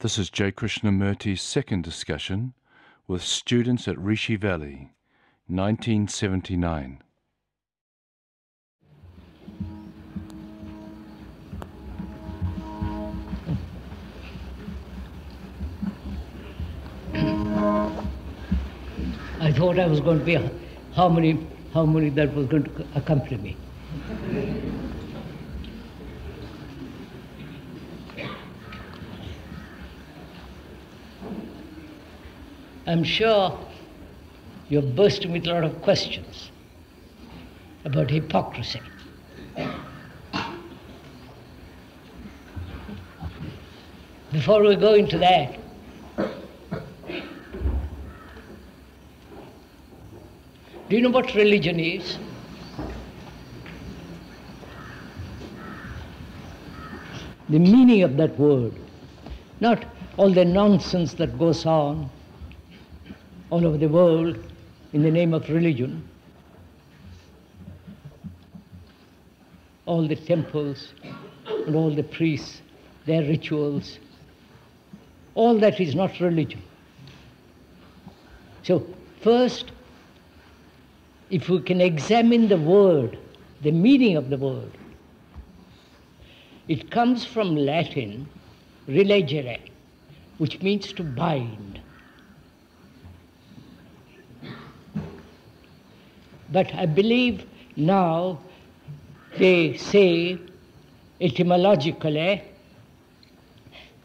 This is J. Krishnamurti's second discussion with students at Rishi Valley, 1979. I thought I was going to be how many that was going to accompany me. I'm sure you're bursting with a lot of questions about hypocrisy. Before we go into that, do you know what religion is? The meaning of that word, not all the nonsense that goes on all over the world in the name of religion. All the temples and all the priests, their rituals, all that is not religion. So first, if we can examine the word, the meaning of the word, it comes from Latin, religere, which means to bind. But I believe now they say etymologically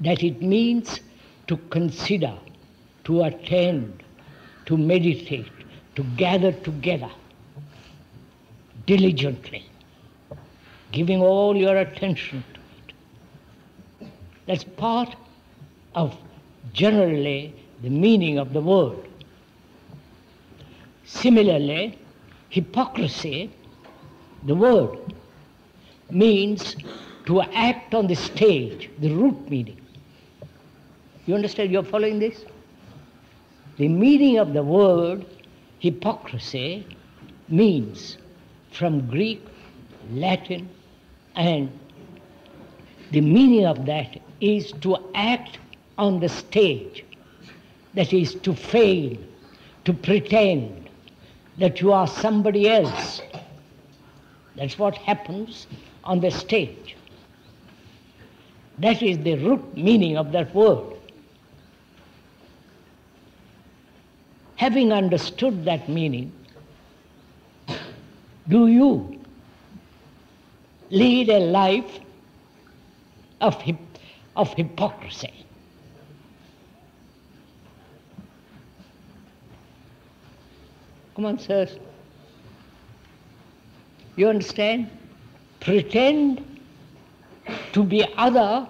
that it means to consider, to attend, to meditate, to gather together diligently, giving all your attention to it. That's part of generally the meaning of the word. Similarly, hypocrisy, the word, means to act on the stage, the root meaning. You understand? You're following this? The meaning of the word hypocrisy means, from Greek, Latin, and the meaning of that is to act on the stage, that is to fail, to pretend that you are somebody else. That's what happens on the stage. That is the root meaning of that word. Having understood that meaning, do you lead a life of hypocrisy? Come on, sirs. You understand? Pretend to be other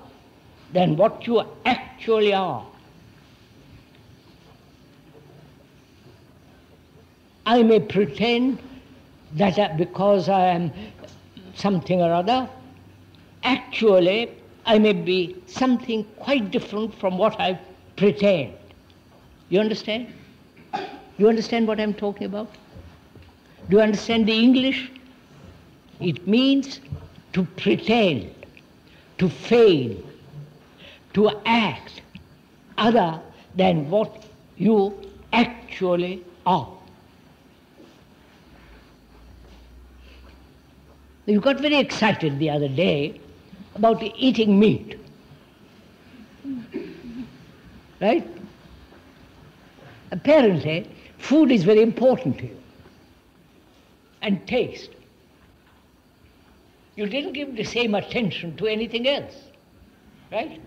than what you actually are. I may pretend that because I am something or other, actually I may be something quite different from what I pretend. You understand? Do you understand what I'm talking about? Do you understand the English? It means to pretend, to fail, to act other than what you actually are. You got very excited the other day about eating meat. Right? Apparently, food is very important to you, and taste. You didn't give the same attention to anything else, right?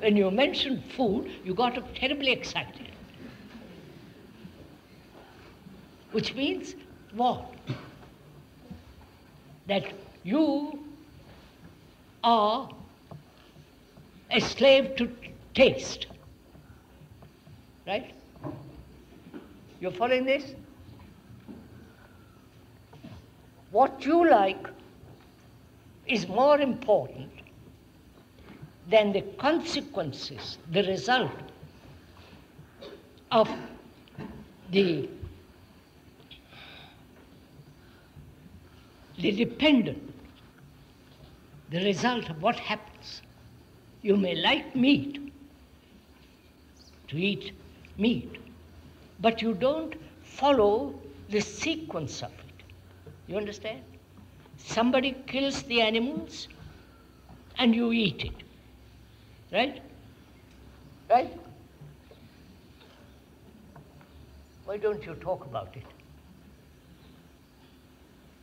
When you mentioned food, you got terribly excited. Which means what? That you are a slave to taste, right? You're following this? What you like is more important than the consequences, the result of the result of what happens. You may like meat, to eat meat, but you don't follow the sequence of it. You understand? Somebody kills the animals and you eat it. Right? Right? Why don't you talk about it?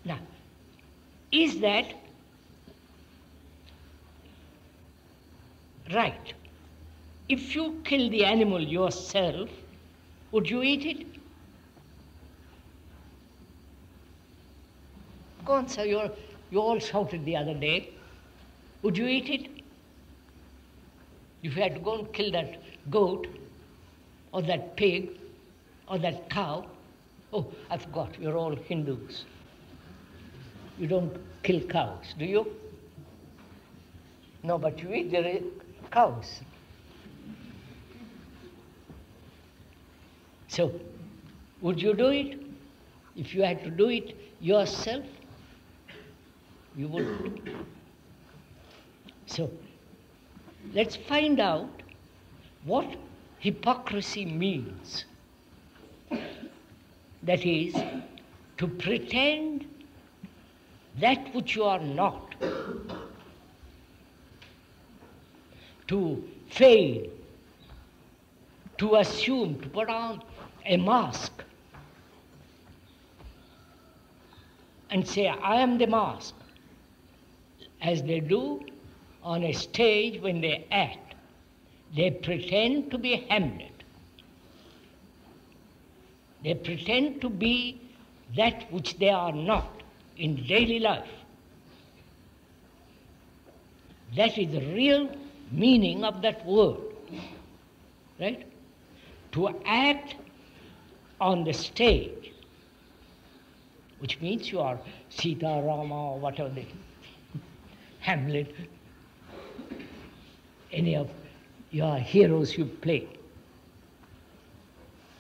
Now, is that right? If you kill the animal yourself, would you eat it? Go on, sir, you all shouted the other day. Would you eat it? If you had to go and kill that goat, or that pig, or that cow. Oh, I forgot, you're all Hindus. You don't kill cows, do you? No, but you eat the cows. So, would you do it? If you had to do it yourself, you wouldn't. So, let's find out what hypocrisy means. That is, to pretend that which you are not, to fail, to assume, to put on a mask and say, I am the mask, as they do on a stage when they act. They pretend to be Hamlet. They pretend to be that which they are not in daily life. That is the real meaning of that word, right? To act on the stage, which means you are Sita, Rama, or whatever they, Hamlet, any of your heroes you play.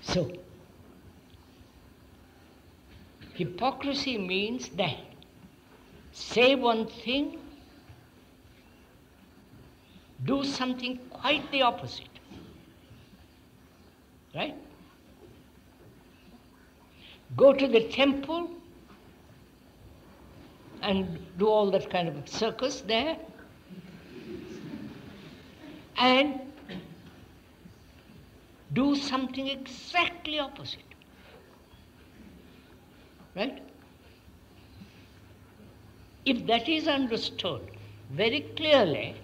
So, hypocrisy means that say one thing, do something quite the opposite, right? Go to the temple and do all that kind of circus there, and do something exactly opposite. Right? If that is understood very clearly,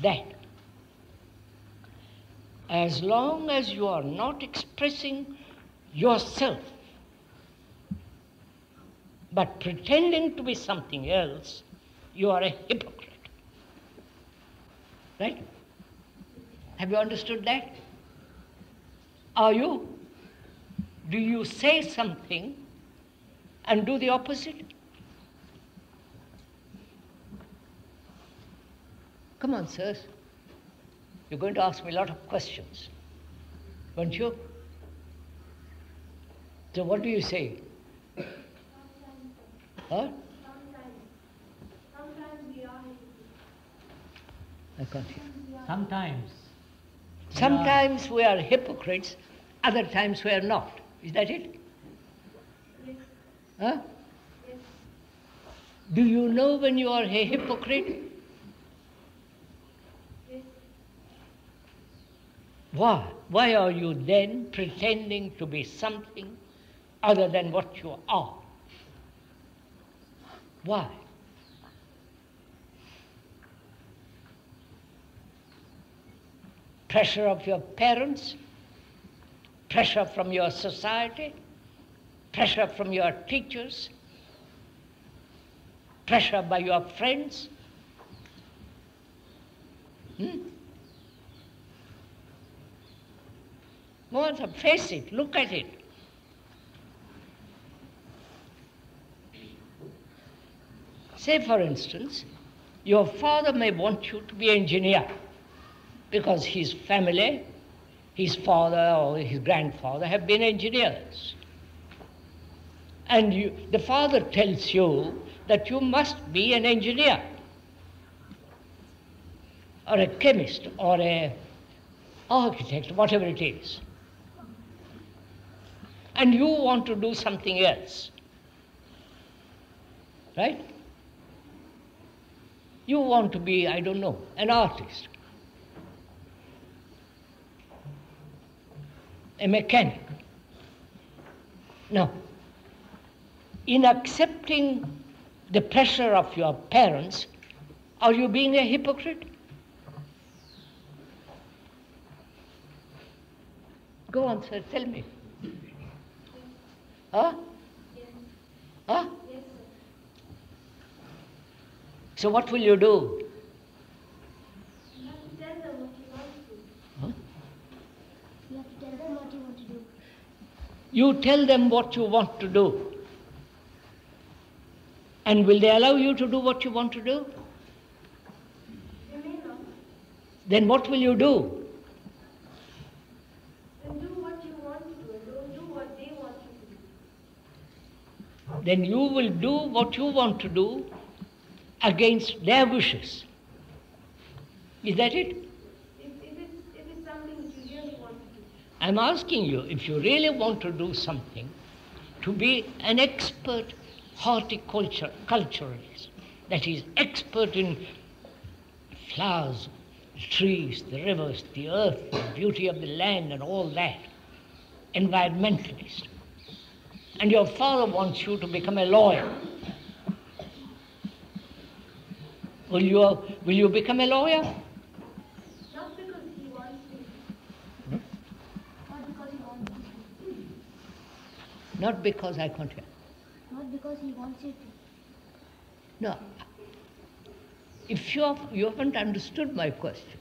that as long as you are not expressing yourself but pretending to be something else, you are a hypocrite. Right? Have you understood that? Are you? Do you say something and do the opposite? Come on, sirs. You're going to ask me a lot of questions, won't you? So what do you say? Huh? Sometimes we are hypocrites. I can't hear. Sometimes we are hypocrites, other times we are not. Is that it? Huh? Yes. Do you know when you are a hypocrite? Yes. Why? Why are you then pretending to be something other than what you are? Why? Pressure of your parents, pressure from your society, pressure from your teachers, pressure by your friends. More, face it, look at it. Say, for instance, your father may want you to be an engineer because his family, his father or his grandfather, have been engineers. And the father tells you that you must be an engineer or a chemist or a architect, whatever it is, and you want to do something else, right? You want to be, I don't know, an artist, a mechanic. Now, in accepting the pressure of your parents, are you being a hypocrite? Go on, sir, tell me. Huh? Yes. Huh? Yes, sir. So what will you do? You have to tell them what you want to do. Huh? You have to tell them what you want to do. You tell them what you want to do. And will they allow you to do what you want to do? They may not. Then what will you do? Then do what you want to do, and don't do what they want you to do. Then you will do what you want to do against their wishes. Is that it? If it's something that you really want to do. I'm asking you, if you really want to do something, to be an expert horticulturalist, that is, expert in flowers, trees, the rivers, the earth, the beauty of the land and all that, environmentalist. And your father wants you to become a lawyer. Will you become a lawyer? Not because he wants to. Not because he wants to. Not because I can't hear. Not because he wants you to. No. If you haven't understood my question.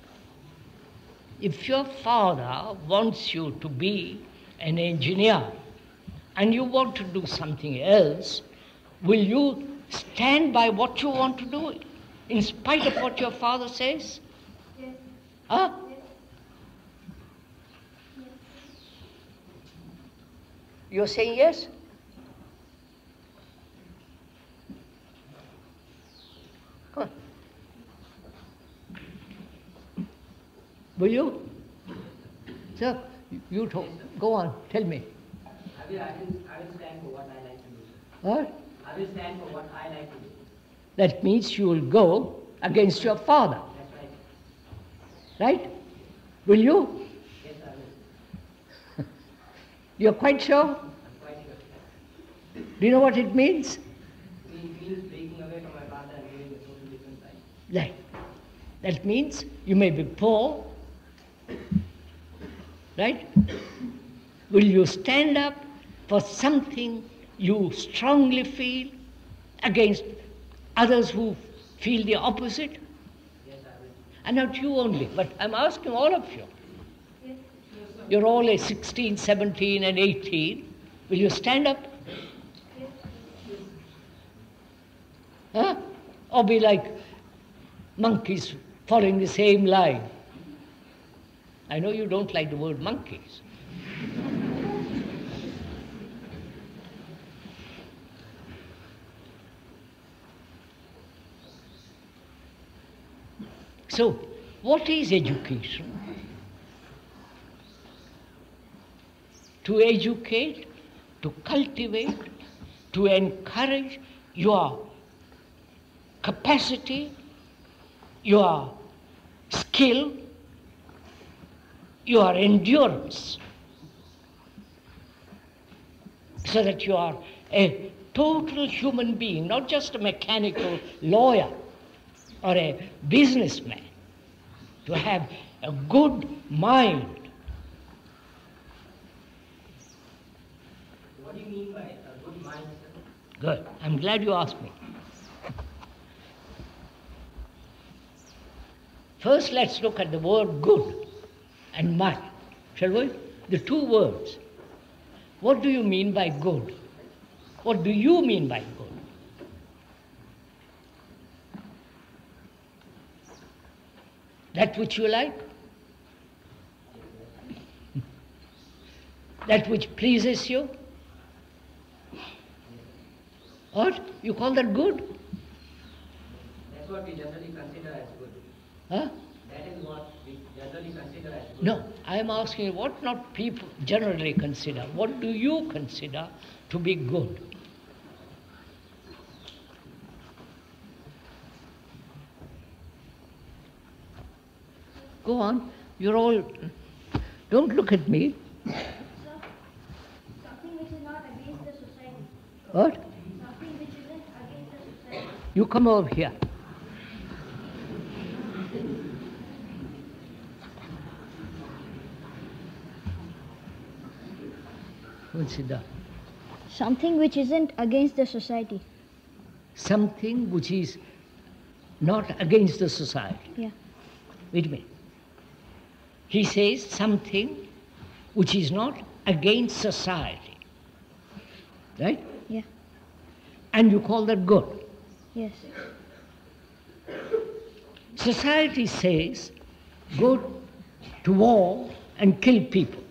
If your father wants you to be an engineer and you want to do something else, will you stand by what you want to do in spite of what your father says? Yes. Huh? Yes. Yes. You're saying yes? Will you? Sir, you talk. Go on, tell me. I will stand for what I like to do. What? I will stand for what I like to do. That means you will go against your father. That's right. Right? Will you? Yes, I will. You're quite sure? I'm quite sure. Do you know what it means? It means breaking away from my father and doing a totally different side. Right. That means you may be poor, right? Will you stand up for something you strongly feel against others who feel the opposite? Yes, I will. And not you only, but I'm asking all of you. Yes. You're all 16, 17 and 18. Will you stand up? Yes. Huh? Or be like monkeys following the same line. I know you don't like the word monkeys. So, what is education? To educate, to cultivate, to encourage your capacity, your skill, your endurance, so that you are a total human being, not just a mechanical lawyer or a businessman, to have a good mind. What do you mean by a good mind, sir? Good. I'm glad you asked me. First, let's look at the word good and mind, shall we? The two words. What do you mean by good? What do you mean by good? That which you like? That which pleases you? What? You call that good? That's what we generally consider as good. Huh? That is what we generally consider as good. No, I am asking you what not people generally consider. What do you consider to be good? Go on. You're all... Don't look at me. Something which is not against the society. What? Something which isn't against the society. You come over here. Consider. Something which isn't against the society. Something which is not against the society. Yeah. Wait a minute. He says something which is not against society. Right? Yeah. And you call that good? Yes. Society says go to war and kill people.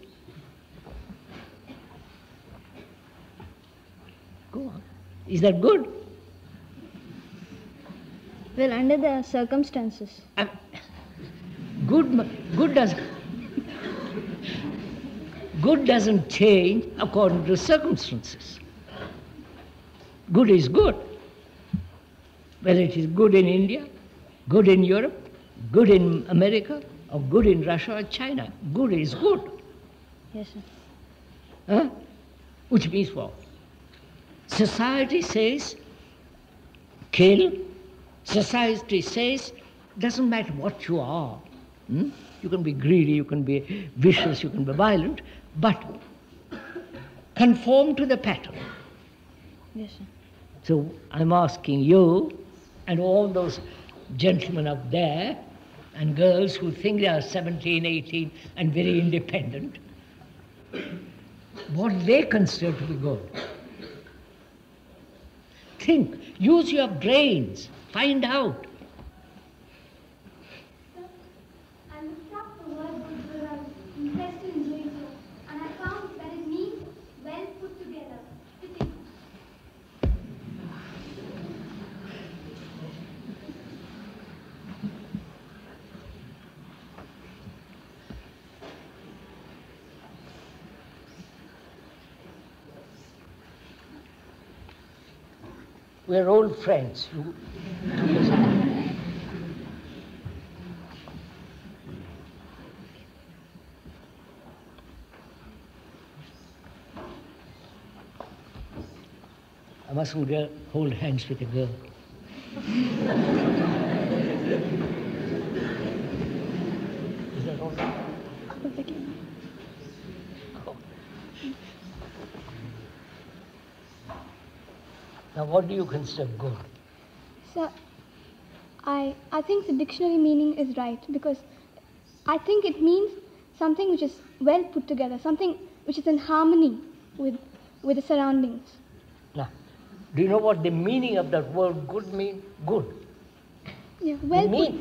Go on. Is that good? Well, under the circumstances. Good doesn't change according to circumstances. Good is good. Whether it is good in India, good in Europe, good in America, or good in Russia or China, good is good. Yes, sir. Huh? Which means what? Society says kill. Society says doesn't matter what you are. Hmm? You can be greedy, you can be vicious, you can be violent, but conform to the pattern. Yes, sir. So I'm asking you and all those gentlemen up there and girls who think they are 17, 18 and very independent, what they consider to be good. Think, use your brains, find out. We're old friends. I mustn't hold hands with a girl. Is that all right? Now, what do you consider good? Sir, I think the dictionary meaning is right, because I think it means something which is well put together, something which is in harmony with the surroundings. Now, do you know what the meaning of that word good means? Good. Yeah, well put.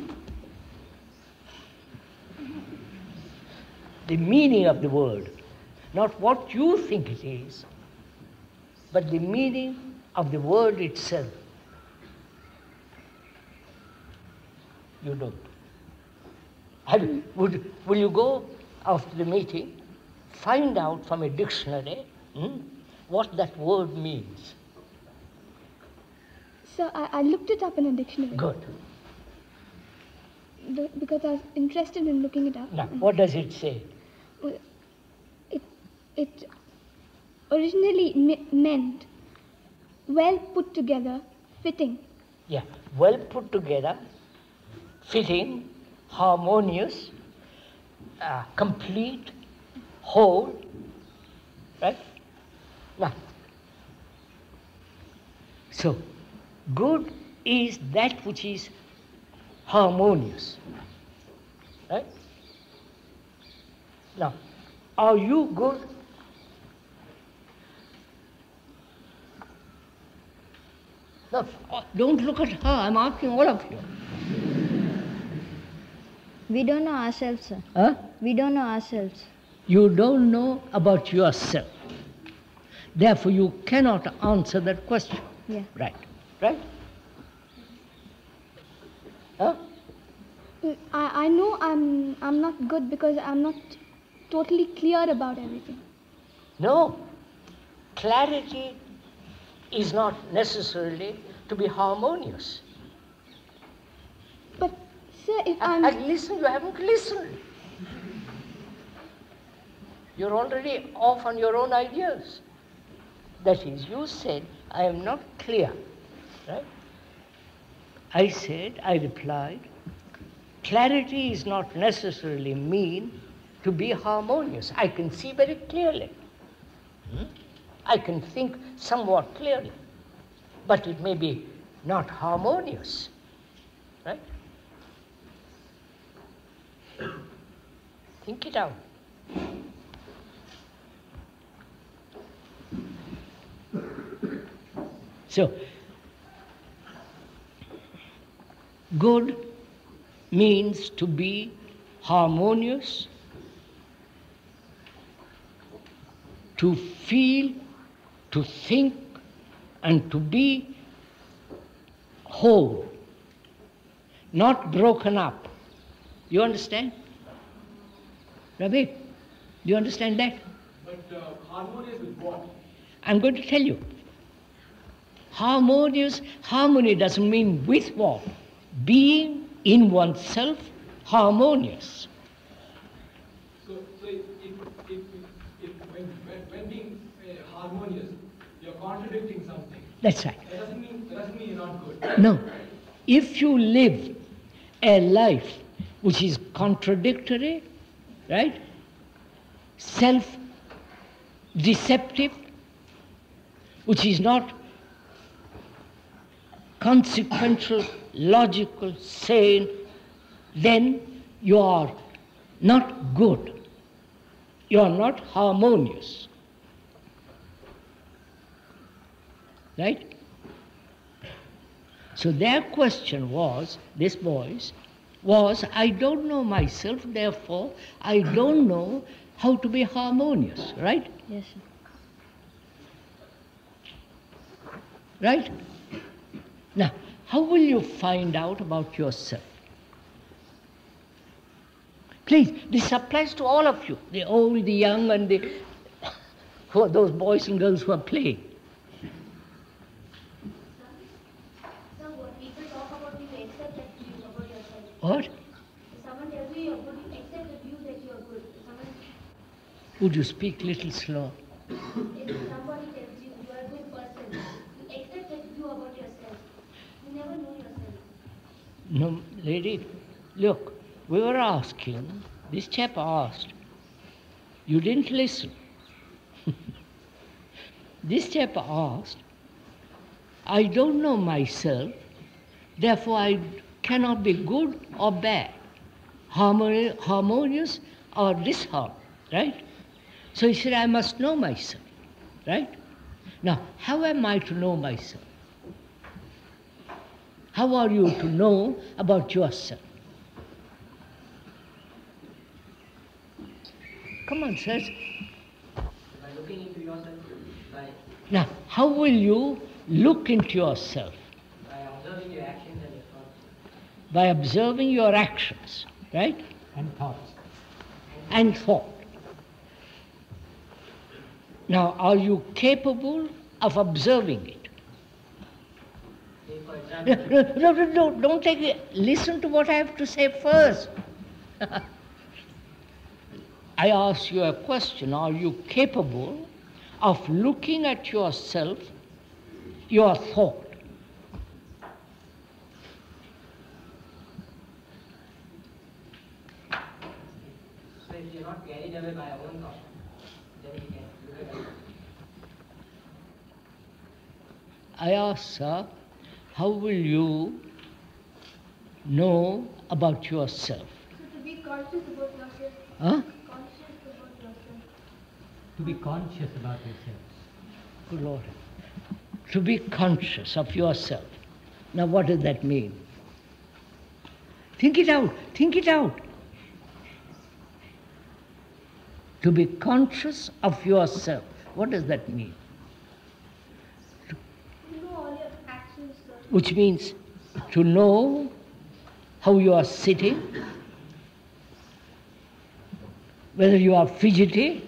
The meaning of the word, not what you think it is, but the meaning of the word itself. You don't. Will you go after the meeting, find out from a dictionary what that word means? Sir, I looked it up in a dictionary. Good. Because I was interested in looking it up. Now, what does it say? It originally meant well put together, fitting. Yeah, well put together, fitting, harmonious, complete, whole, right? Now, so, good is that which is harmonious, right? Now, are you good? Look, don't look at her. I'm asking all of you. We don't know ourselves, sir. Huh? We don't know ourselves. You don't know about yourself. Therefore, you cannot answer that question. Yeah. Right. Huh? I know I'm not good because I'm not totally clear about everything. No, clarity is not necessarily to be harmonious. But sir, if I'm... Listen, you haven't listened. You're already off on your own ideas. That is, you said, I am not clear, right? I said, I replied, clarity is not necessarily mean to be harmonious. I can see very clearly. I can think somewhat clearly, but it may be not harmonious, right? Think it out. So, good means to be harmonious, to feel, to think, and to be whole, not broken up. You understand? Rabbi, do you understand that? But harmonious with what? I'm going to tell you. Harmonious, harmony doesn't mean with what? Being in oneself harmonious. So when being harmonious, you're contradicting something. That's right. That doesn't mean you're not good. No. If you live a life which is contradictory, right? Self-deceptive, which is not consequential, logical, sane, then you are not good. You are not harmonious. Right? So their question was, this boy's, was, I don't know myself, therefore I don't know how to be harmonious, right? Yes, sir. Right? Now, how will you find out about yourself? Please, this applies to all of you, the old, the young, and the, who are those boys and girls who are playing. What? Someone tells you you're good, you accept the view that you're good. Would you speak a little slow? If somebody tells you you are a good person, you accept that view about yourself. You never know yourself. No, lady, look, we were asking, this chap asked, you didn't listen. This chap asked, I don't know myself, therefore I cannot be good or bad, harmonious or disharmonious, right? So he said, I must know myself, right? Now, how am I to know myself? How are you to know about yourself? Come on, sirs. By looking into yourself. Now, how will you look into yourself? By observing your actions, right? And thoughts. And thought. Now, are you capable of observing it? No, don't take it. Listen to what I have to say first. I ask you a question. Are you capable of looking at yourself, your thought? I ask, sir, how will you know about yourself? So to be conscious about yourself. Huh? Conscious about yourself. To be conscious about yourself. Good Lord. To be conscious of yourself. Now what does that mean? Think it out. Think it out. To be conscious of yourself. What does that mean? To know all your actions, sir. Which means to know how you are sitting, whether you are fidgety,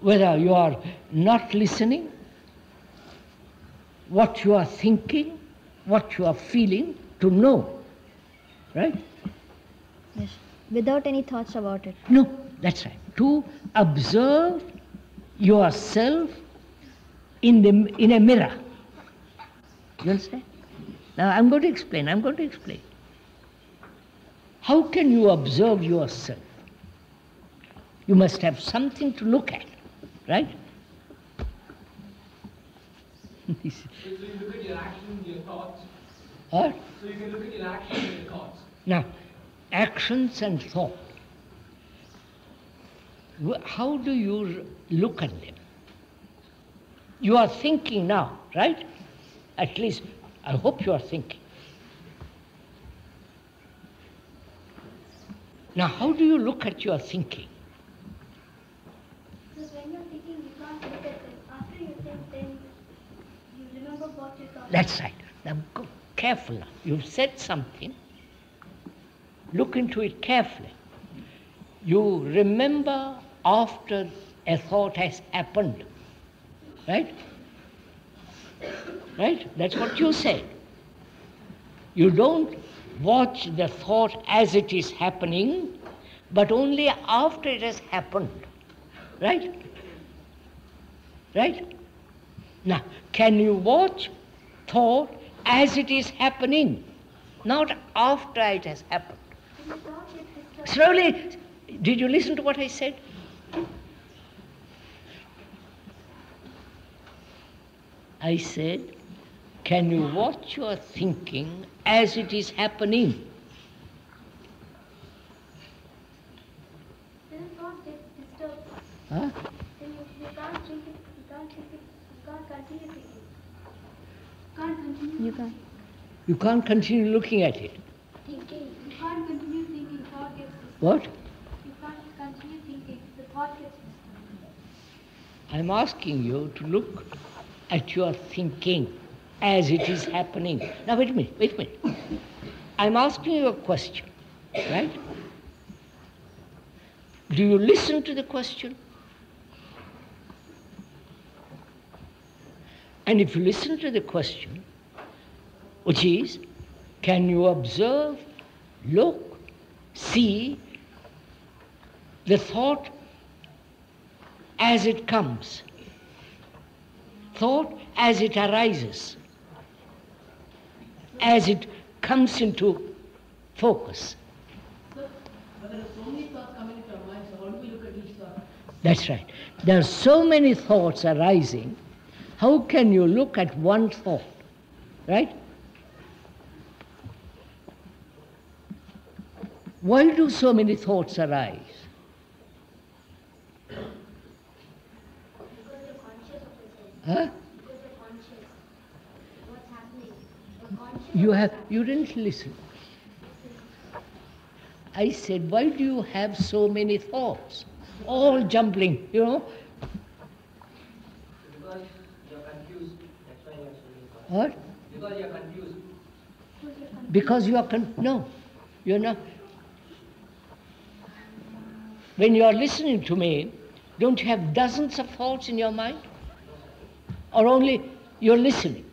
whether you are not listening, what you are thinking, what you are feeling, to know, right? Yes, without any thoughts about it. No, that's right. To observe yourself in a mirror. You understand? Now I'm going to explain, How can you observe yourself? You must have something to look at, right? So you can look at your actions and your thoughts. What? So you can look at your actions and your thoughts. Now, actions and thought. How do you look at them? You are thinking now, right? At least, I hope you are thinking. Now, how do you look at your thinking? Because when you're thinking, you can't look at it. After you think, then you remember what you thought. That's right. Now, go careful now. You've said something. Look into it carefully. You remember after a thought has happened, right? Right? That's what you said. You don't watch the thought as it is happening, but only after it has happened, right? Right? Now, can you watch thought as it is happening, not after it has happened? Slowly. Did you listen to what I said? I said, can you watch your thinking as it is happening? Then thought gets disturbed. Huh? Then you can't think it, you can't continue looking at it. Thinking. You can't continue thinking, thought gets disturbed. What? You can't continue thinking, the thought gets disturbed. I'm asking you to look at your thinking as it is happening. Now wait a minute, I'm asking you a question, right? Do you listen to the question? And if you listen to the question, which is, can you observe, look, see the thought as it comes? Thought as it arises, as it comes into focus. Sir, but there are so many thoughts coming into our minds, so how do we look at each thought? That's right. There are so many thoughts arising, how can you look at one thought, right? Why do so many thoughts arise? Huh? You didn't listen. I said, why do you have so many thoughts? All jumbling, you know? Because you're confused, that's why you're so many thoughts. What? Because you're confused. Because you are no, you're not. When you're listening to me, don't you have dozens of thoughts in your mind? Or only you're listening,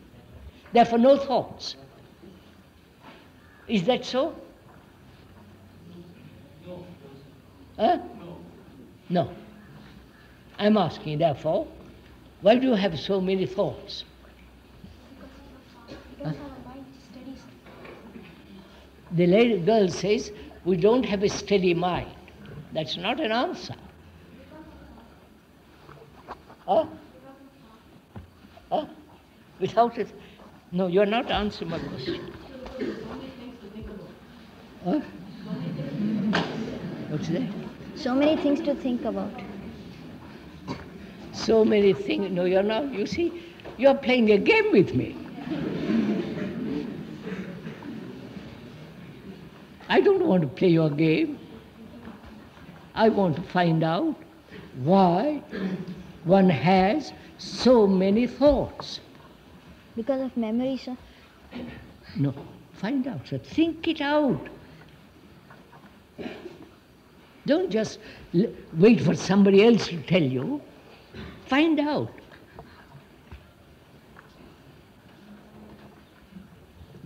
therefore no thoughts. Is that so? No. Huh? No. I'm asking, therefore, why do you have so many thoughts? Because our mind is steady. The lady girl says, we don't have a steady mind. That's not an answer. Huh? Oh, without it, no, you're not answering my question. Huh? What's that? So many things to think about. So many things. No, you're not. You see, you're playing a game with me. I don't want to play your game. I want to find out why one has so many thoughts. Because of memory, sir? No. Find out, sir. Think it out. Don't just wait for somebody else to tell you. Find out.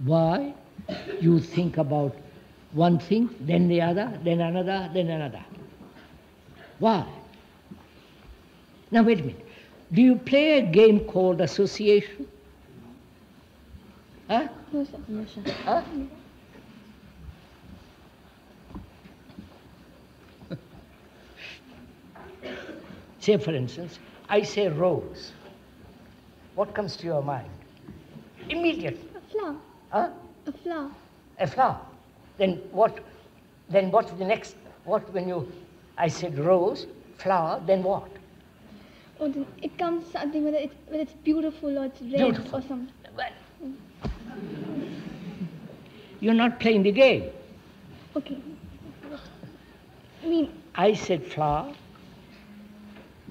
Why you think about one thing, then the other, then another, then another. Why? Now wait a minute. Do you play a game called association? Huh? No, sir. No, sir. Huh? Say, for instance, I say rose. What comes to your mind? Immediately. A flower. Huh? A flower. A flower. Then what the next, what when you, I said rose, flower, then what? Oh, then it comes something, whether it's beautiful or it's red beautiful. Or something. Well, you're not playing the game. Okay. I mean. I said flower.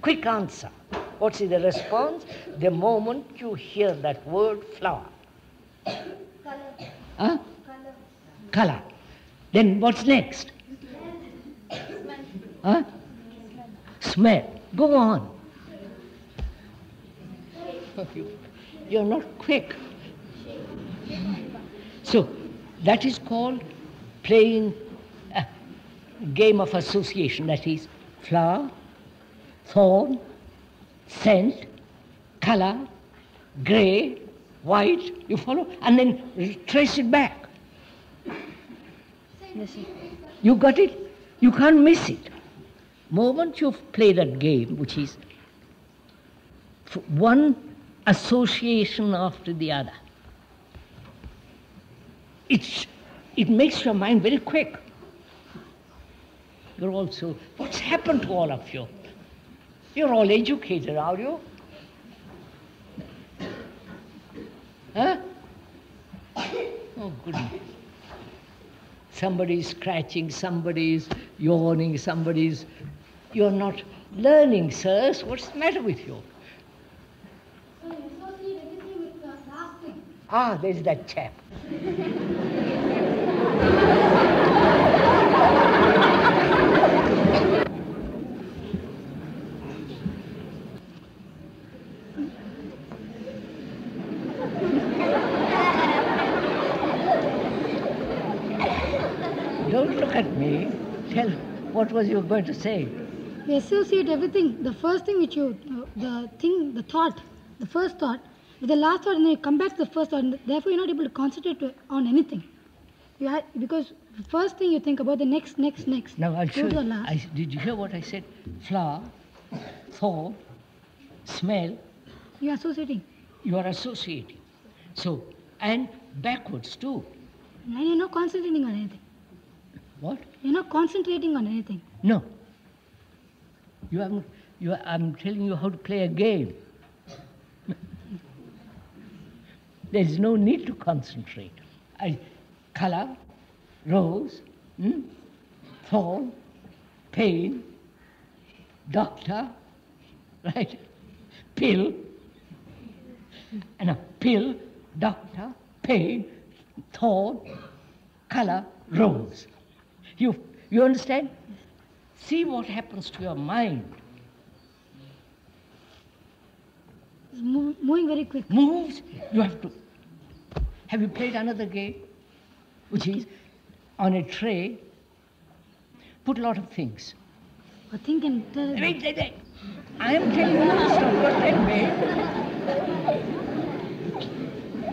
Quick answer. What's the response? The moment you hear that word flower. Color. Huh? Color. Color. Then what's next? Smell. Huh? Smell. Go on. You're not quick. So that is called playing a game of association. That is flower, thorn, scent, color, grey, white, you follow, and then trace it back. Yes, sir. You got it? You can't miss it. Moment you play that game, which is one association after the other, it makes your mind very quick. You're also, what's happened to all of you? You're all educated, are you? Huh? Oh, goodness. Somebody's scratching, somebody's yawning, somebody's... You're not learning, sirs. What's the matter with you? Ah, there's that chap. Don't look at me. Tell, what was you going to say? We associate everything. The first thing which you, the thought, the first thought, with the last thought, and then you come back to the first thought, and therefore you're not able to concentrate on anything. You have, because the first thing you think about, the next. Now, I'll show you. Did you hear what I said? Flower, thorn, smell. You're associating. You are associating. So, and backwards too. And you're not concentrating on anything. What? You're not concentrating on anything. No. I'm telling you how to play a game. There is no need to concentrate. Color, rose, thorn, pain, doctor, right? Pill, and a pill, doctor, pain, thorn, color, rose. You understand? See what happens to your mind. It's moving very quick. Moves, you have to. Have you played another game? Which is, on a tray, put a lot of things. I think I'm telling you. I am telling you this stuff, but that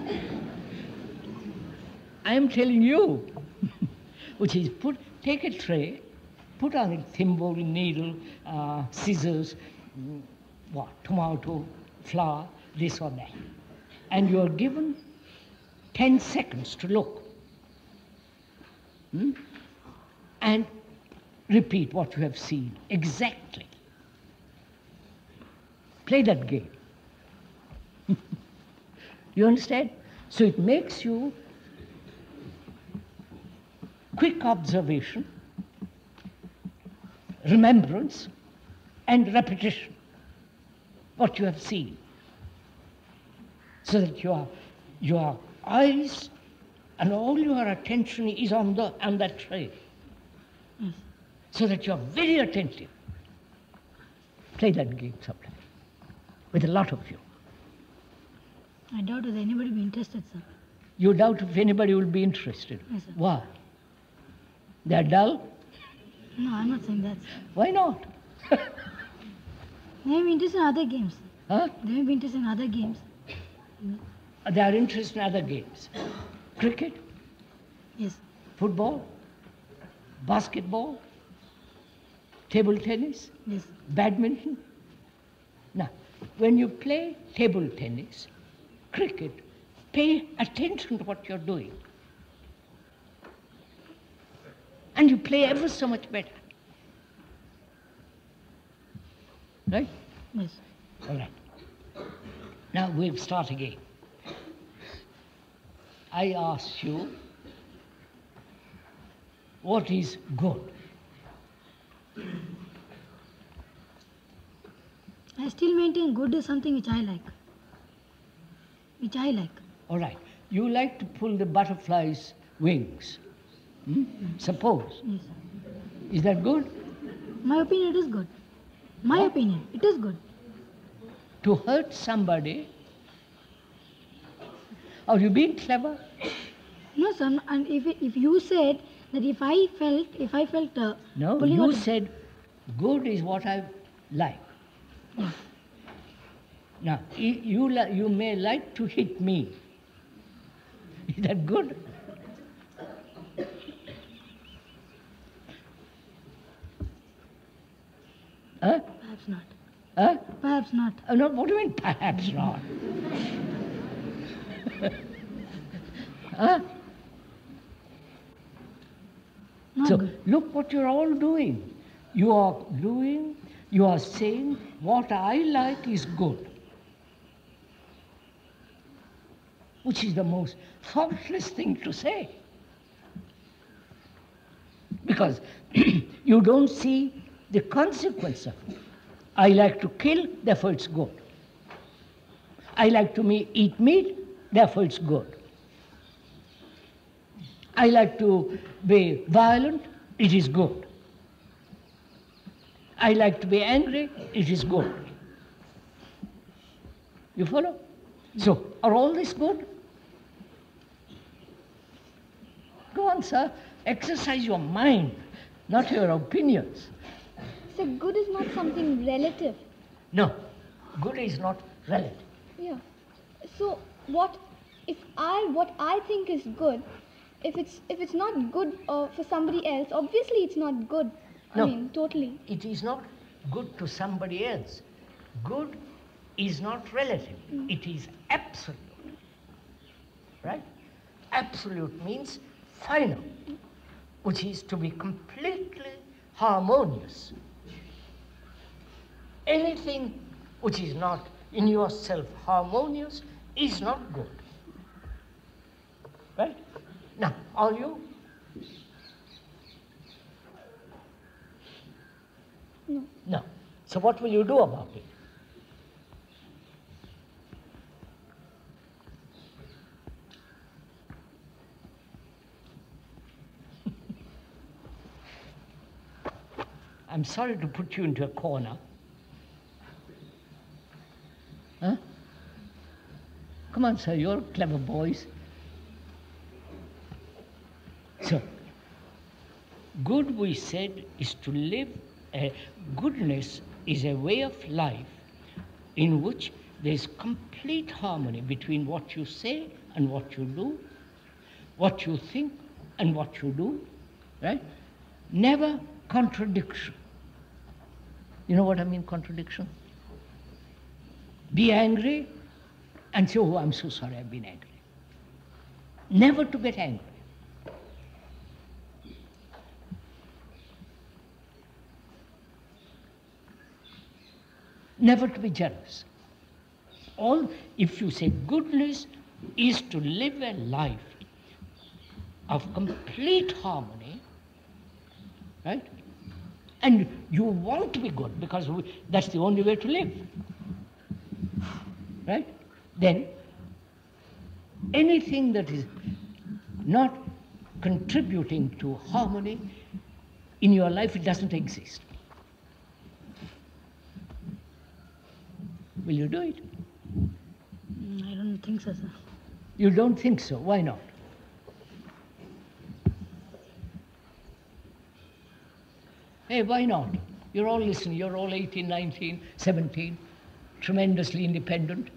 way. I am telling you. Which is, take a tray, put on it thimble, needle, scissors, what, tomato, flour, this or that. And you are given 10 seconds to look. And repeat what you have seen exactly. Play that game. You understand? So it makes you quick observation, remembrance, and repetition, what you have seen, so that your eyes and all your attention is on that trail, so that you are very attentive. Play that game sometime with a lot of you. I doubt if anybody will be interested, sir. You doubt if anybody will be interested? Yes, sir. Why? They are dull? No, I'm not saying that, sir. Why not? They may be interested in other games. Huh? They may be interested in other games. They are interested in other games. Cricket? Yes. Football? Basketball? Table tennis? Yes. Badminton? Now, when you play table tennis, cricket, pay attention to what you're doing. And you play ever so much better. Right? Yes. All right. Now we'll start again. I ask you, what is good? I still maintain good is something which I like. Which I like. All right. You like to pull the butterfly's wings. Hmm? Suppose. Yes. Is that good? My opinion, it is good. My opinion, it is good. To hurt somebody? Are you being clever? No, sir. And if you said that if I felt... no, you said good is what I like. Yes. Now, you may like to hit me. Is that good? Huh? Perhaps not. Huh? Perhaps not. Oh, no, what do you mean, perhaps not? Huh? Not so, good. Look what you're all doing. You are saying what I like is good, which is the most thoughtless thing to say, because you don't see the consequence of it. I like to kill, therefore it's good. I like to eat meat, therefore it's good. I like to be violent, it is good. I like to be angry, it is good. You follow? So, are all this good? Go on, sir. Exercise your mind, not your opinions. So, good is not something relative. No, good is not relative. Yeah. So, what I think is good, if it's not good for somebody else, obviously it's not good. No, I mean, totally. It is not good to somebody else. Good is not relative. It is absolute. Right? Absolute means final, which is to be completely harmonious. Anything which is not in yourself harmonious is not good. Right? Now, are you? No. No. So what will you do about it? I'm sorry to put you into a corner. Huh? Come on, sir, you're clever boys. So, good, we said, is to live. Goodness is a way of life in which there is complete harmony between what you say and what you do, what you think and what you do, right? Never contradiction. You know what I mean, contradiction? Be angry and say, oh, I'm so sorry, I've been angry. Never to get angry. Never to be jealous. All, if you say goodness is to live a life of complete harmony, right? And you want to be good because that's the only way to live, right? Then anything that is not contributing to harmony in your life, it doesn't exist. Will you do it? I don't think so, sir. You don't think so? Why not? Hey, why not? You're all listening. You're all 18, 19, 17, tremendously independent.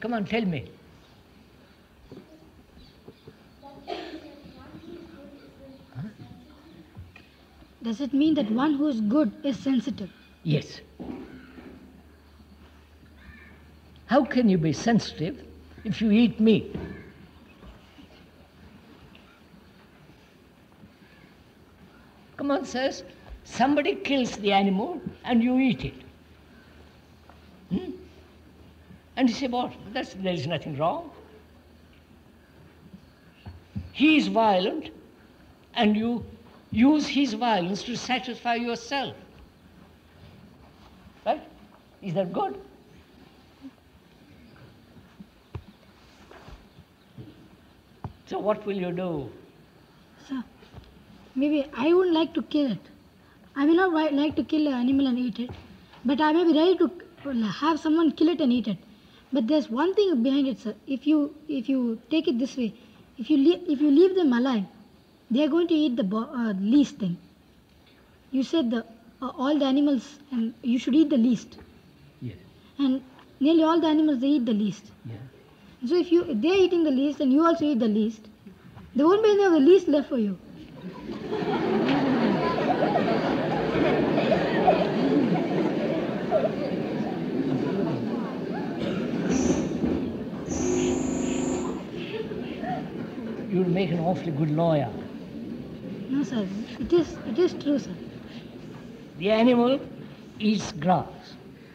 Come on, tell me. Huh? Does it mean that one who is good is sensitive? Yes. How can you be sensitive if you eat meat? Come on, sirs. Somebody kills the animal and you eat it. Hmm? And you say, what? There is nothing wrong. He is violent and you use his violence to satisfy yourself. Right? Is that good? So what will you do? Sir, maybe I would like to kill it. I may not like to kill an animal and eat it, but I may be ready to have someone kill it and eat it. But there's one thing behind it, sir. If you take it this way, if you leave them alive, they are going to eat the least thing. You said all the animals, and you should eat the least. Yes. And nearly all the animals, they eat the least. Yeah. So if they're eating the least and you also eat the least, there won't be any of the least left for you. You'll make an awfully good lawyer. No, sir. It is true, sir. The animal eats grass.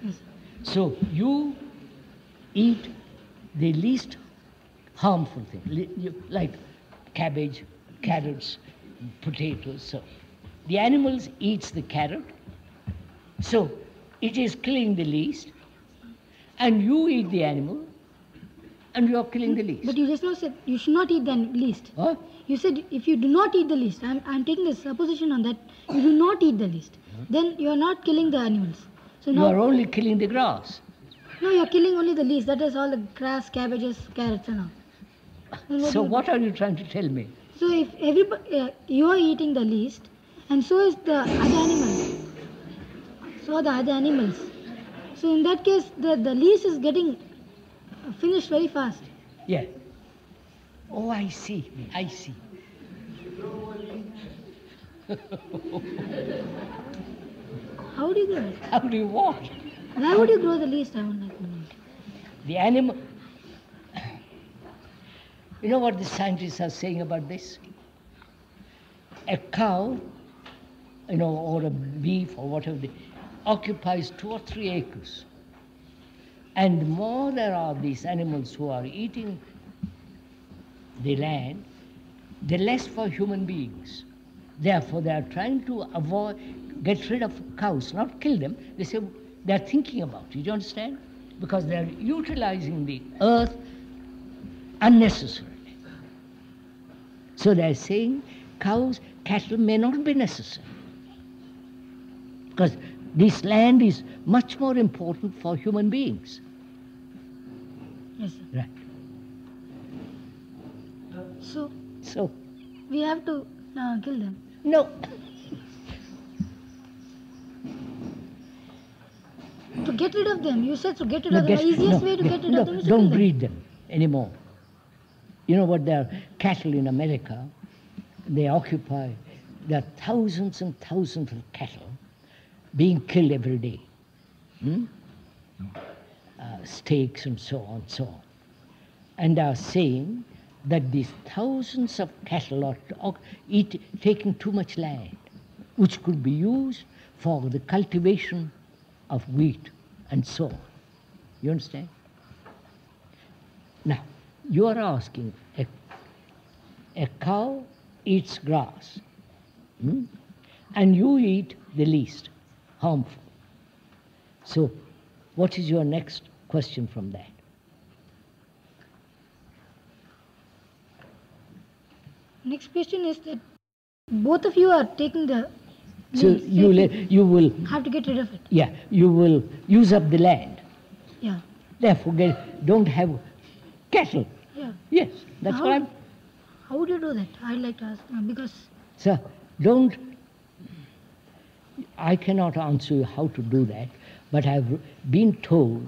Yes, sir. So you eat the least harmful thing, like cabbage, carrots, potatoes. So the animal eats the carrot, so it is killing the least, and you eat the animal, and you are killing the least. But you just now said you should not eat the least. Huh? You said if you do not eat the least, I'm taking the supposition on that, you do not eat the least, then you are not killing the animals. So now you are only killing the grass. No, you're killing only the least. That is all the grass, cabbages, carrots and all. And so what are you trying to tell me? So if everybody, you're eating the least and so is the other animals. So are the other animals. So in that case, the least is getting finished very fast. Yeah. Oh, I see. I see. How do you do it? How do you walk? Why would you grow the least? I would like to know. The animal... You know what the scientists are saying about this? A cow, you know, or a beef or whatever, occupies 2 or 3 acres. And the more there are these animals who are eating the land, the less for human beings. Therefore, they are trying to get rid of cows, not kill them. They say, they're thinking about it, you understand? Because they're utilizing the earth unnecessarily. So they're saying cows, cattle may not be necessary. Because this land is much more important for human beings. Yes, sir. Right. So we have to kill them? No. To get rid of them, you said to get rid of them. The easiest way to get rid of them is to kill them. Don't breed them anymore. You know what? There are cattle in America. They occupy. There are thousands and thousands of cattle being killed every day. Hmm? Steaks and so on, so on. And they are saying that these thousands of cattle are taking too much land, which could be used for the cultivation of wheat and so on. You understand? Now, you are asking, a cow eats grass, and you eat the least harmful. So, what is your next question from that? Next question is that both of you are taking the land, so you will have to get rid of it. Yeah, you will use up the land. Yeah. Therefore, don't have cattle. Yeah. Yes, that's what I'm. How would you do that? I like to ask because. Sir, don't. I cannot answer you how to do that, but I've been told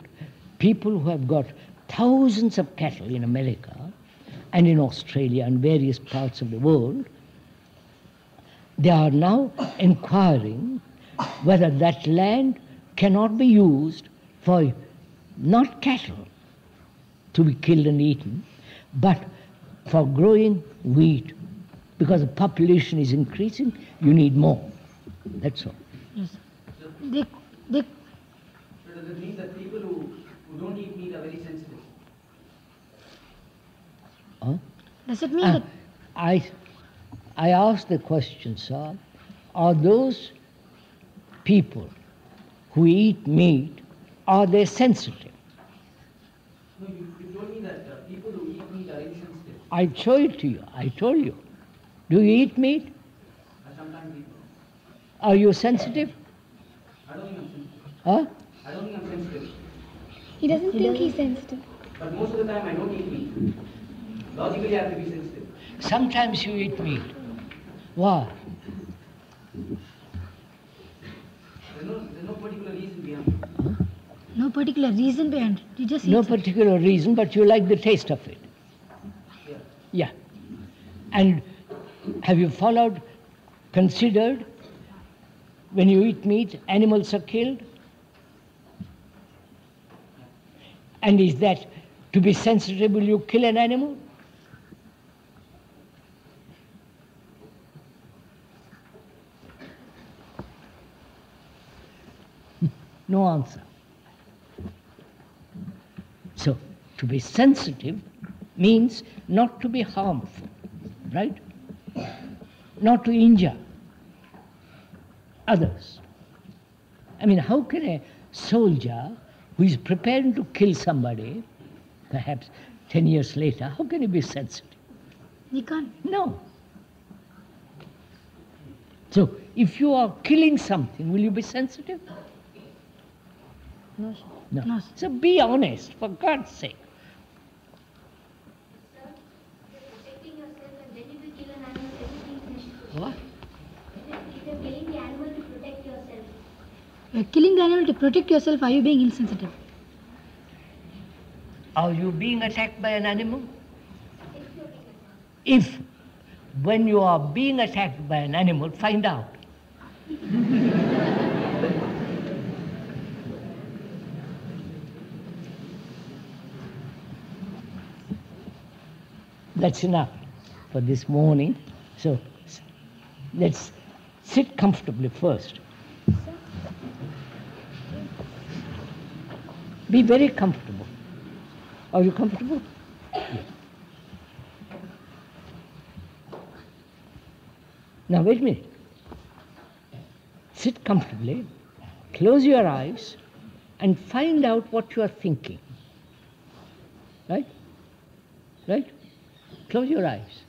people who have got thousands of cattle in America and in Australia and various parts of the world, they are now inquiring whether that land cannot be used for not cattle to be killed and eaten, but for growing wheat. Because the population is increasing, you need more. That's all. Yes. So does it mean that people who don't eat meat are very sensitive? Huh? Does it mean that... I asked the question, sir, are those people who eat meat, are they sensitive? No, you told me that people who eat meat are insensitive. I show it to you. I told you. Do you eat meat? Sometimes. Are you sensitive? I don't think I'm sensitive. Huh? I don't think I'm sensitive. He doesn't think he's sensitive. But most of the time I don't eat meat. Logically I have to be sensitive. Sometimes you eat meat. Why? There's no particular reason behind it. Huh? No particular reason behind it. You just eat no particular reason, but you like the taste of it. Yeah. Yeah. And have you followed, considered, when you eat meat, animals are killed? And is that to be sensitive? Will you kill an animal? No answer. So, to be sensitive means not to be harmful, right? Not to injure others. I mean, how can a soldier who is preparing to kill somebody, perhaps 10 years later, how can he be sensitive? He can't. No. So, if you are killing something, will you be sensitive? No, sir. No. No, sir. So, be honest, for God's sake. Sir, you're protecting yourself, and when you kill an animal, everything is necessary. What? Killing the animal to protect yourself, are you being insensitive? Are you being attacked by an animal? If, when you are being attacked by an animal, find out. That's enough for this morning. So, let's sit comfortably first. Be very comfortable. Are you comfortable? Yes. Now wait a minute. Sit comfortably, close your eyes and find out what you are thinking. Right? Right? Close your eyes.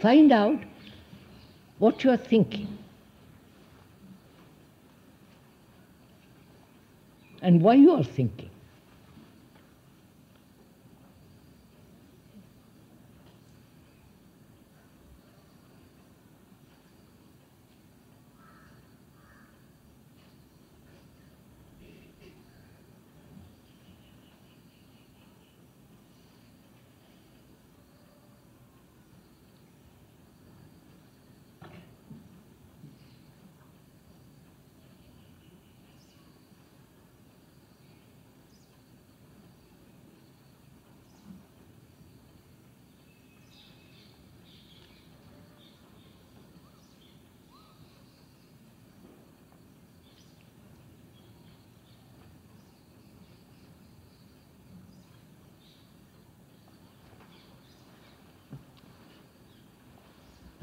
Find out what you are thinking. And why you are thinking.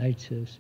It says.